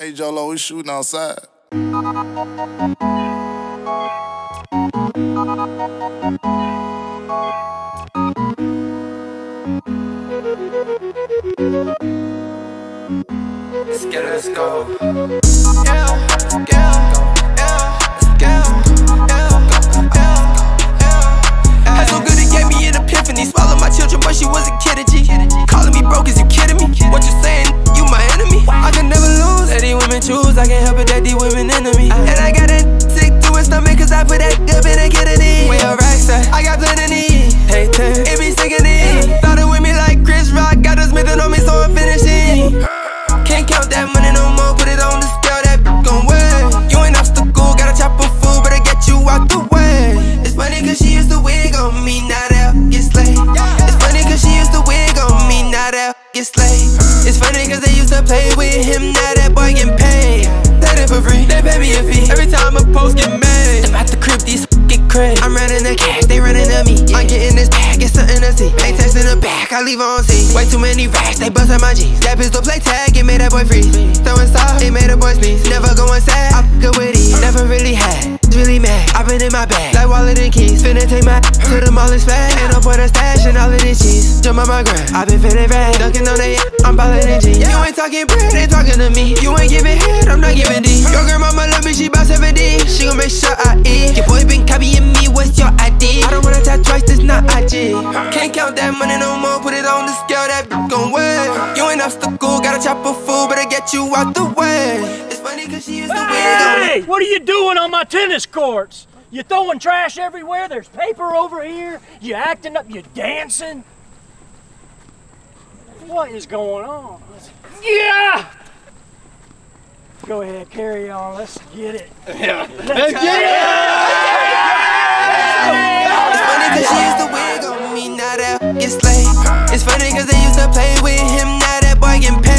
Hey, Jolo, we shooting outside. Let's get it, let's go. Yeah, yeah. I can't help it that these women enemy. And I got that sick through his stomach, cause I put that dip in a kidney. We a rockstar, I got plenty. Hey, Tim, it be sickening. Thought it with me like Chris Rock, got us smithing on me, so I'm finishing. Can't count that money no more, put it on the scale, that gon' win. You ain't obstacle, gotta chop a fool, but I get you out the way. It's funny cause she used to wig on me, now that get slayed. It's funny cause she used to wig on me, now that get slayed. It's funny cause they used to play with him, now that boy getting paid. For free. They pay me a fee every time a post get made. I'm at the crib, these get crazy. I'm running the cash, they running at me. I'm getting this bag, it's something to see. Ain't texting the back, I leave her on C. Way too many racks, they bust on my G's. That pistol play tag, it made that boy freeze. Throwing soft, it made a boy sneeze. Never going sad, I f***ing with it. Never really had, really mad. I've been in my bag, like wallet and keys. Finna take my to the mall and spaz. Ain't no point of stashing all of this cheese. Jump on my grind, I've been feeling rag. Dunking on they, I'm ballin' in G. You ain't talking bread, they talking to me. You ain't giving head, I'm not giving D. Your grandmama love me, she bout 70. She gon' make sure I eat. Your boy been copying me, what's your ID? I don't wanna tap twice, this not IG. Can't count that money no more, put it on the scale, that gon' win. You ain't obstacle, gotta chop a fool, better get you out the way. It's funny cause she used to win. Hey! What are you doing on my tennis courts? You throwing trash everywhere, there's paper over here, you acting up, you dancing. What is going on? Yeah! Go ahead, carry on, let's get it. Yeah. Let's get it! Yeah. It's funny cause she used to wig on me, now that get slayed. It's funny cause they used to play with him, now that boy getting paid.